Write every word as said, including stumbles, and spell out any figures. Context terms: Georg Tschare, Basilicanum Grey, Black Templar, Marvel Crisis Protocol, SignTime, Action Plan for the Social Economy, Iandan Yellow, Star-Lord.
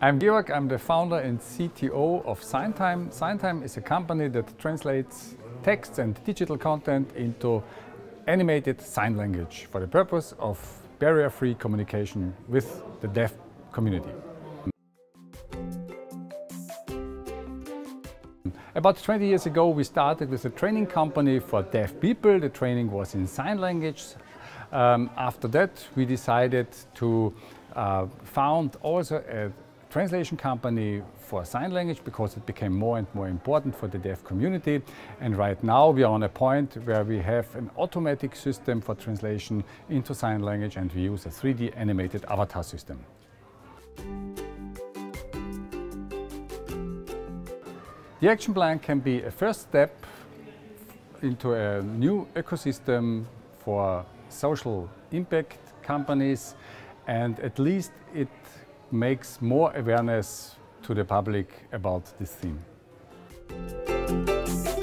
I'm Georg, I'm the founder and C T O of SignTime. SignTime is a company that translates texts and digital content into animated sign language for the purpose of barrier-free communication with the deaf community. About twenty years ago, we started with a training company for deaf people. The training was in sign language. Um, after that, we decided to uh, found also a translation company for sign language because it became more and more important for the deaf community. And right now we are on a point where we have an automatic system for translation into sign language, and we use a three D animated avatar system. The action plan can be a first step into a new ecosystem for social impact companies, and at least it makes more awareness to the public about this theme.